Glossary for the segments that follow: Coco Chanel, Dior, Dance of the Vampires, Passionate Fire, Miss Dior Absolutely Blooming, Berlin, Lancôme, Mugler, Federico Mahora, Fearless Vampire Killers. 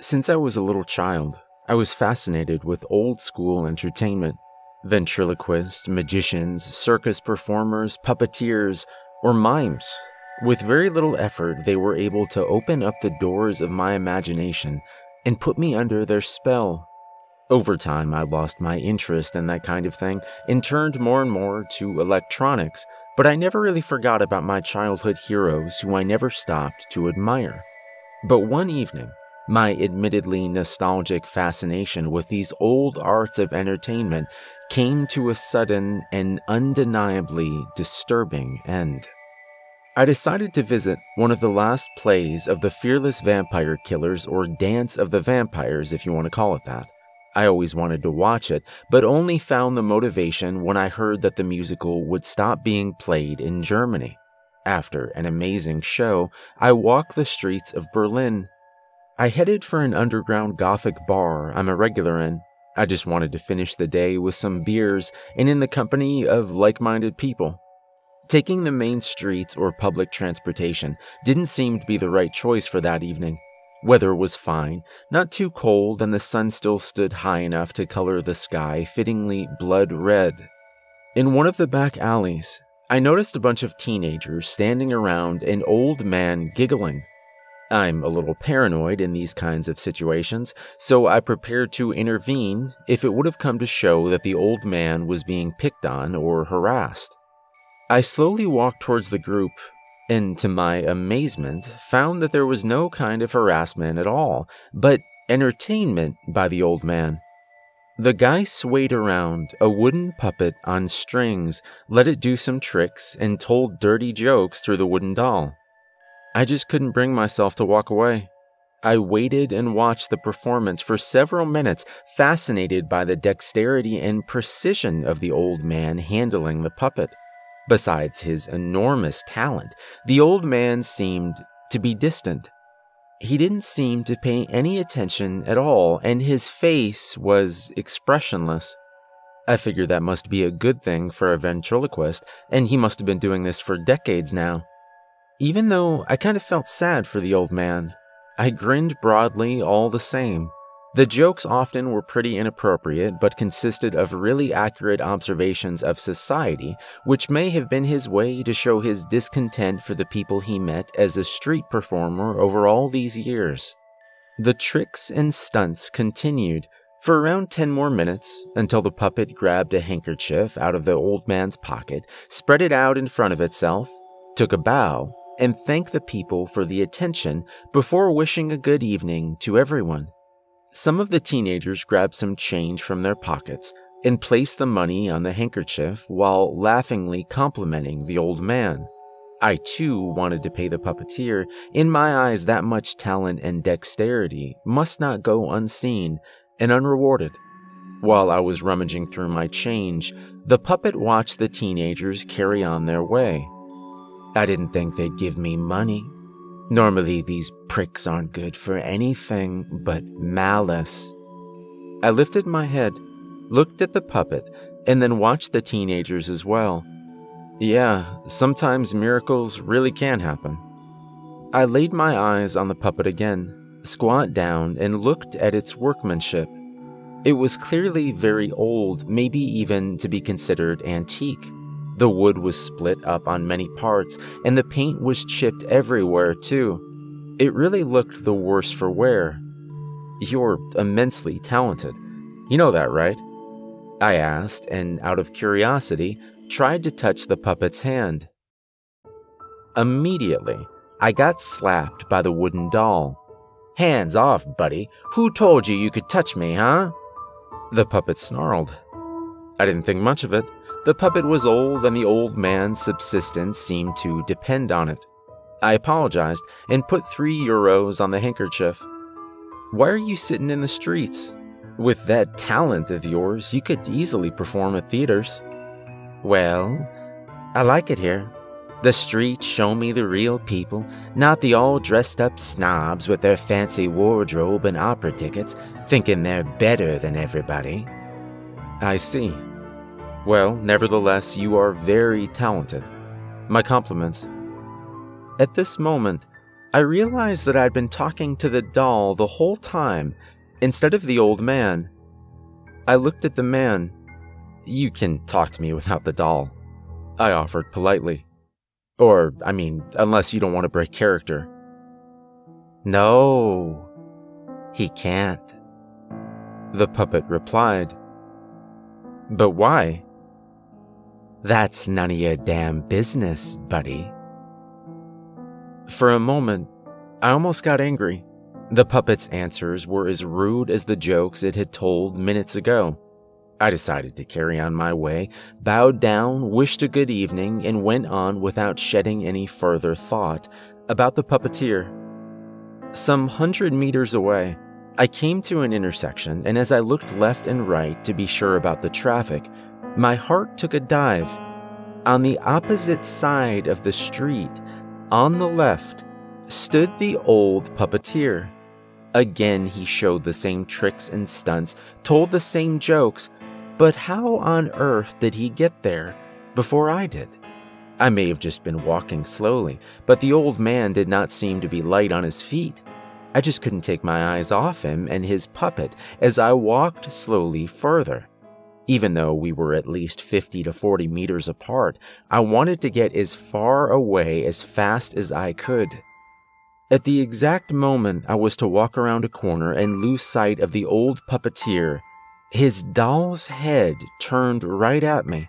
Since I was a little child, I was fascinated with old-school entertainment. Ventriloquists, magicians, circus performers, puppeteers, or mimes. With very little effort, they were able to open up the doors of my imagination and put me under their spell. Over time, I lost my interest in that kind of thing and turned more and more to electronics, but I never really forgot about my childhood heroes who I never stopped to admire. But one evening, my admittedly nostalgic fascination with these old arts of entertainment came to a sudden and undeniably disturbing end. I decided to visit one of the last plays of the Fearless Vampire Killers, or Dance of the Vampires if you want to call it that. I always wanted to watch it, but only found the motivation when I heard that the musical would stop being played in Germany. After an amazing show, I walked the streets of Berlin. I headed for an underground gothic bar I'm a regular in. I just wanted to finish the day with some beers and in the company of like-minded people. Taking the main streets or public transportation didn't seem to be the right choice for that evening. Weather was fine, not too cold, and the sun still stood high enough to color the sky fittingly blood red. In one of the back alleys, I noticed a bunch of teenagers standing around an old man giggling. I'm a little paranoid in these kinds of situations, so I prepared to intervene if it would have come to show that the old man was being picked on or harassed. I slowly walked towards the group, and to my amazement, found that there was no kind of harassment at all, but entertainment by the old man. The guy swayed around a wooden puppet on strings, let it do some tricks, and told dirty jokes through the wooden doll. I just couldn't bring myself to walk away. I waited and watched the performance for several minutes, fascinated by the dexterity and precision of the old man handling the puppet. Besides his enormous talent, the old man seemed to be distant. He didn't seem to pay any attention at all, and his face was expressionless. I figured that must be a good thing for a ventriloquist, and he must have been doing this for decades now. Even though I kind of felt sad for the old man, I grinned broadly all the same. The jokes often were pretty inappropriate, but consisted of really accurate observations of society, which may have been his way to show his discontent for the people he met as a street performer over all these years. The tricks and stunts continued for around 10 more minutes, until the puppet grabbed a handkerchief out of the old man's pocket, spread it out in front of itself, took a bow, and thanked the people for the attention before wishing a good evening to everyone. Some of the teenagers grabbed some change from their pockets and placed the money on the handkerchief while laughingly complimenting the old man. I too wanted to pay the puppeteer. In my eyes, that much talent and dexterity must not go unseen and unrewarded. While I was rummaging through my change, the puppet watched the teenagers carry on their way. I didn't think they'd give me money. Normally, these pricks aren't good for anything but malice. I lifted my head, looked at the puppet, and then watched the teenagers as well. Yeah, sometimes miracles really can happen. I laid my eyes on the puppet again, squat down, and looked at its workmanship. It was clearly very old, maybe even to be considered antique. The wood was split up on many parts, and the paint was chipped everywhere, too. It really looked the worse for wear. "You're immensely talented. You know that, right?" I asked, and out of curiosity, tried to touch the puppet's hand. Immediately, I got slapped by the wooden doll. "Hands off, buddy. Who told you you could touch me, huh?" The puppet snarled. I didn't think much of it. The puppet was old, and the old man's subsistence seemed to depend on it. I apologized and put €3 on the handkerchief. "Why are you sitting in the streets? With that talent of yours, you could easily perform at theaters." "Well, I like it here. The streets show me the real people, not the all dressed up snobs with their fancy wardrobe and opera tickets, thinking they're better than everybody." "I see. Well, nevertheless, you are very talented. My compliments." At this moment, I realized that I'd been talking to the doll the whole time, instead of the old man. I looked at the man. "You can talk to me without the doll," I offered politely. "Or, I mean, unless you don't want to break character." "No, he can't," the puppet replied. "But why?" "That's none of your damn business, buddy." For a moment, I almost got angry. The puppet's answers were as rude as the jokes it had told minutes ago. I decided to carry on my way, bowed down, wished a good evening, and went on without shedding any further thought about the puppeteer. Some 100 meters away, I came to an intersection, and as I looked left and right to be sure about the traffic, my heart took a dive. On the opposite side of the street, on the left, stood the old puppeteer. Again, he showed the same tricks and stunts, told the same jokes, but how on earth did he get there before I did? I may have just been walking slowly, but the old man did not seem to be light on his feet. I just couldn't take my eyes off him and his puppet as I walked slowly further. Even though we were at least 50 to 40 meters apart, I wanted to get as far away as fast as I could. At the exact moment I was to walk around a corner and lose sight of the old puppeteer, his doll's head turned right at me.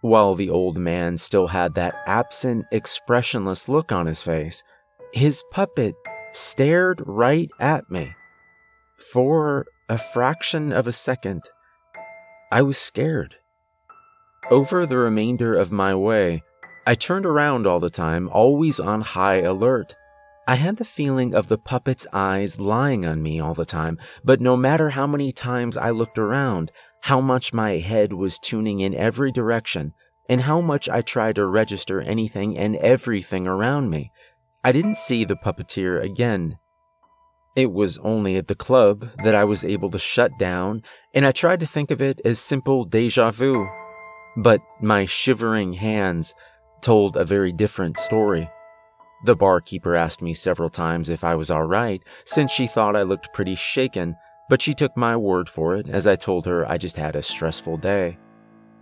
While the old man still had that absent, expressionless look on his face, his puppet stared right at me. For a fraction of a second, I was scared. Over the remainder of my way, I turned around all the time, always on high alert. I had the feeling of the puppet's eyes lying on me all the time, but no matter how many times I looked around, how much my head was tuning in every direction, and how much I tried to register anything and everything around me, I didn't see the puppeteer again. It was only at the club that I was able to shut down, and I tried to think of it as simple déjà vu. But my shivering hands told a very different story. The barkeeper asked me several times if I was all right, since she thought I looked pretty shaken, but she took my word for it as I told her I just had a stressful day.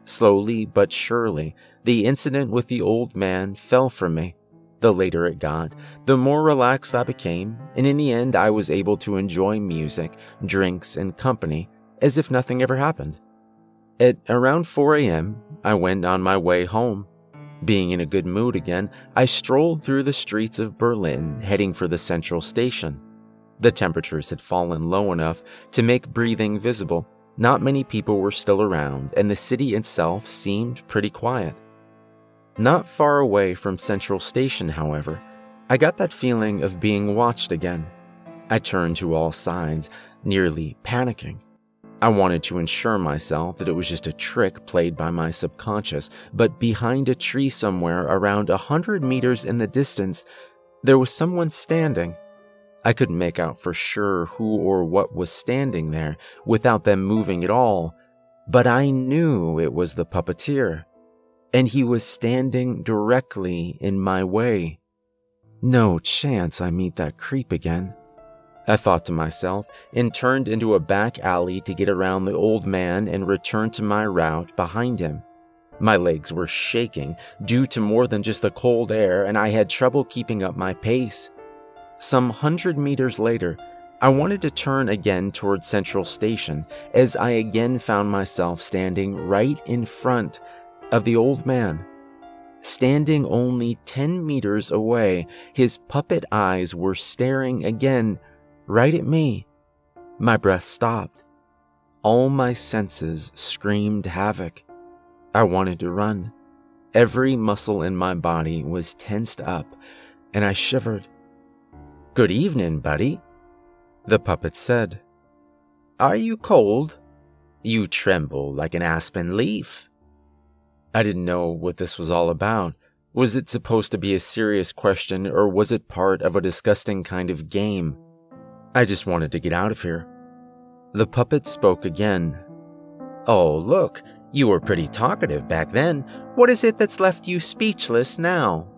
Slowly but surely, the incident with the old man fell from me. The later it got, the more relaxed I became, and in the end I was able to enjoy music, drinks, and company as if nothing ever happened. At around 4 a.m., I went on my way home. Being in a good mood again, I strolled through the streets of Berlin, heading for the central station. The temperatures had fallen low enough to make breathing visible. Not many people were still around, and the city itself seemed pretty quiet. Not far away from Central Station, however, I got that feeling of being watched again. I turned to all sides, nearly panicking. I wanted to assure myself that it was just a trick played by my subconscious, but behind a tree somewhere around 100 meters in the distance, there was someone standing. I couldn't make out for sure who or what was standing there without them moving at all, but I knew it was the puppeteer. And he was standing directly in my way. No chance I meet that creep again, I thought to myself, and turned into a back alley to get around the old man and return to my route behind him. My legs were shaking due to more than just the cold air, and I had trouble keeping up my pace. Some 100 meters later, I wanted to turn again toward Central Station as I again found myself standing right in front of the old man. Standing only 10 meters away, his puppet eyes were staring again right at me. My breath stopped. All my senses screamed havoc. I wanted to run. Every muscle in my body was tensed up, and I shivered. "Good evening, buddy," the puppet said. "Are you cold? You tremble like an aspen leaf." I didn't know what this was all about. Was it supposed to be a serious question, or was it part of a disgusting kind of game? I just wanted to get out of here. The puppet spoke again. "Oh, look, you were pretty talkative back then. What is it that's left you speechless now?"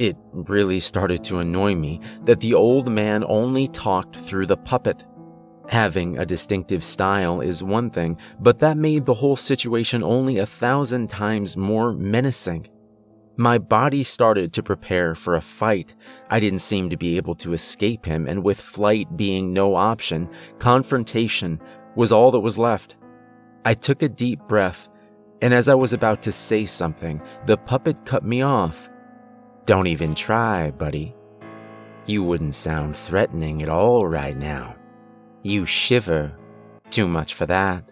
It really started to annoy me that the old man only talked through the puppet. Having a distinctive style is one thing, but that made the whole situation only 1,000 times more menacing. My body started to prepare for a fight. I didn't seem to be able to escape him, and with flight being no option, confrontation was all that was left. I took a deep breath, and as I was about to say something, the puppet cut me off. "Don't even try, buddy. You wouldn't sound threatening at all right now. You shiver too much for that."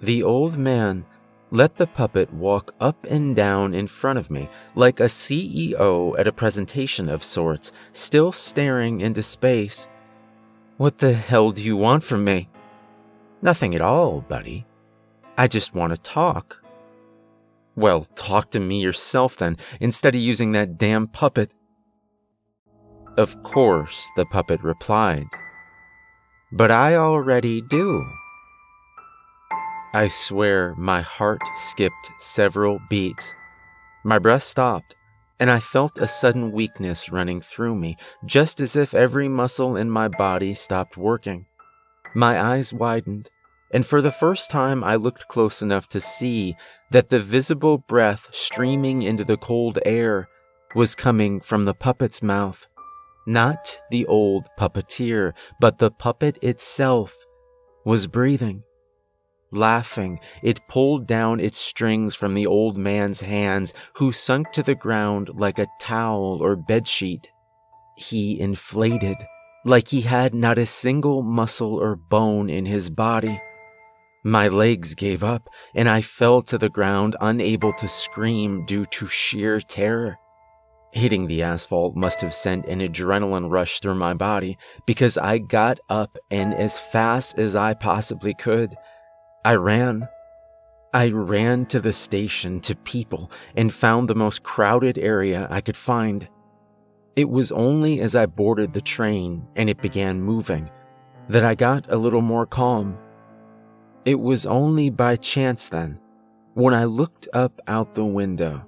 The old man let the puppet walk up and down in front of me, like a CEO at a presentation of sorts, still staring into space. "What the hell do you want from me?" "Nothing at all, buddy. I just want to talk." "Well, talk to me yourself then, instead of using that damn puppet." Of course, the puppet replied, "But I already do." I swear my heart skipped several beats. My breath stopped, and I felt a sudden weakness running through me, just as if every muscle in my body stopped working. My eyes widened, and for the first time I looked close enough to see that the visible breath streaming into the cold air was coming from the puppet's mouth. Not the old puppeteer, but the puppet itself was breathing. Laughing, it pulled down its strings from the old man's hands, who sunk to the ground like a towel or bedsheet. He inflated, like he had not a single muscle or bone in his body. My legs gave up, and I fell to the ground, unable to scream due to sheer terror. Hitting the asphalt must have sent an adrenaline rush through my body, because I got up, and as fast as I possibly could, I ran. I ran to the station, to people, and found the most crowded area I could find. It was only as I boarded the train and it began moving that I got a little more calm. It was only by chance then, when I looked up out the window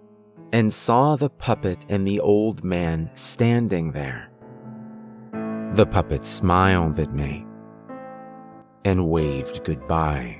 and saw the puppet and the old man standing there. The puppet smiled at me and waved goodbye.